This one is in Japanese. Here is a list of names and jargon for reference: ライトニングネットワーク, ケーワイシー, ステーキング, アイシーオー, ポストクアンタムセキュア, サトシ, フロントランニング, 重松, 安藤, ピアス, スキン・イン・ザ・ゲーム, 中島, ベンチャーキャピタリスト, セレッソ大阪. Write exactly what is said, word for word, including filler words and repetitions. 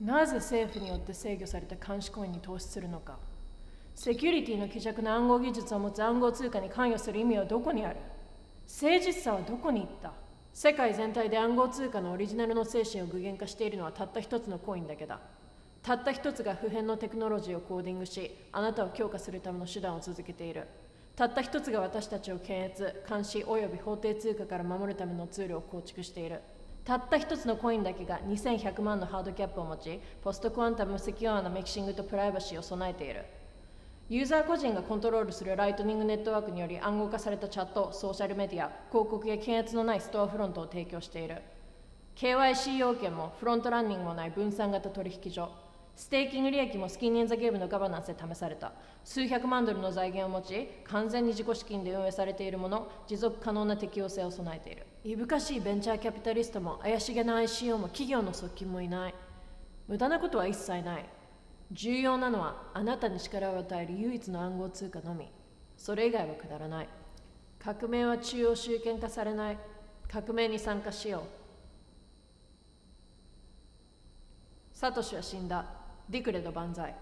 なぜ政府によって制御された監視行為に投資するのか。セキュリティの希弱な暗号技術を持つ暗号通貨に関与する意味はどこにある。誠実さはどこに行った。世界全体で暗号通貨のオリジナルの精神を具現化しているのはたった一つのコインだけだ。たった一つが普遍のテクノロジーをコーディングし、あなたを強化するための手段を続けている。たった一つが私たちを検閲、監視および法定通貨から守るためのツールを構築している。たった一つのコインだけがにせんひゃくまんのハードキャップを持ち、ポストクアンタムセキュアなミキシングとプライバシーを備えている。ユーザー個人がコントロールするライトニングネットワークにより暗号化されたチャット、ソーシャルメディア、広告や検閲のないストアフロントを提供している。 ケーワイシー 要件もフロントランニングもない分散型取引所。ステーキング利益もスキン・イン・ザ・ゲームのガバナンスで試された。数百万ドルの財源を持ち、完全に自己資金で運営されているもの、持続可能な適用性を備えている。いぶかしいベンチャーキャピタリストも怪しげな アイシーオー も企業の側近もいない。無駄なことは一切ない。重要なのはあなたに力を与える唯一の暗号通貨のみ。それ以外はくだらない。革命は中央集権化されない。革命に参加しよう。サトシは死んだ。ディクレド万歳。